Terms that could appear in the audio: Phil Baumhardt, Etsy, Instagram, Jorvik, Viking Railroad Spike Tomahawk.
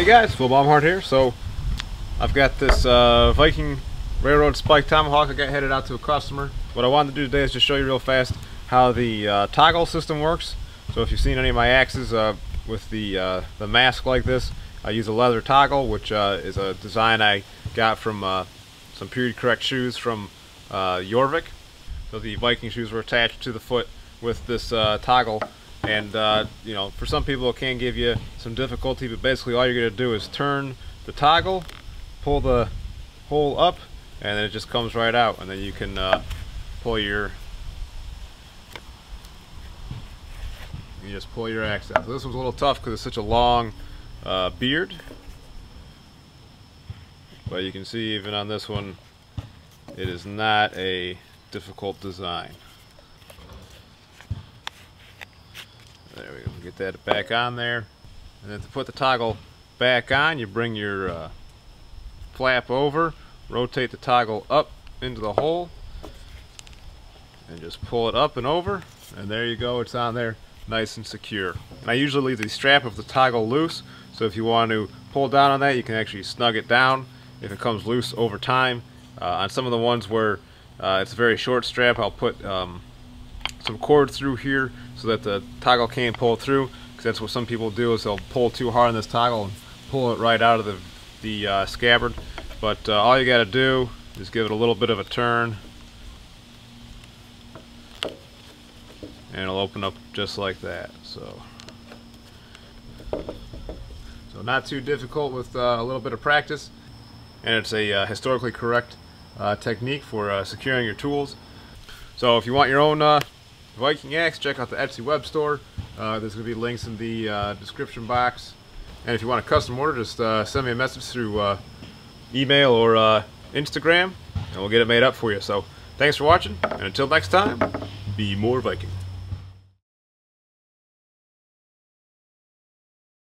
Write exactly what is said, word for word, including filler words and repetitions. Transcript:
Hey guys, Phil Baumhardt here. So I've got this uh, Viking Railroad Spike Tomahawk I got headed out to a customer. What I wanted to do today is just show you real fast how the uh, toggle system works. So if you've seen any of my axes uh, with the, uh, the mask like this, I use a leather toggle, which uh, is a design I got from uh, some period correct shoes from uh, Jorvik. So the Viking shoes were attached to the foot with this uh, toggle. And uh, you know, for some people it can give you some difficulty, but basically all you're going to do is turn the toggle, pull the hole up, and then it just comes right out, and then you can uh, pull your you just pull your axe out. So this one's a little tough because it's such a long uh, beard, but you can see even on this one it is not a difficult design. There we go. Get that back on there, and then to put the toggle back on, you bring your uh, flap over, rotate the toggle up into the hole, and just pull it up and over, and there you go, it's on there, nice and secure. And I usually leave the strap of the toggle loose, so if you want to pull down on that, you can actually snug it down if it comes loose over time. Uh, on some of the ones where uh, it's a very short strap, I'll put um, some cord through here so that the toggle can't pull through, because that's what some people do, is they'll pull too hard on this toggle and pull it right out of the, the uh, scabbard. But uh, all you got to do is give it a little bit of a turn and it'll open up just like that. So, so not too difficult with uh, a little bit of practice, and it's a uh, historically correct uh, technique for uh, securing your tools. So if you want your own uh, Viking axe, check out the Etsy web store. Uh, there's going to be links in the uh, description box. And if you want a custom order, just uh, send me a message through uh, email or uh, Instagram, and we'll get it made up for you. So thanks for watching, and until next time, be more Viking.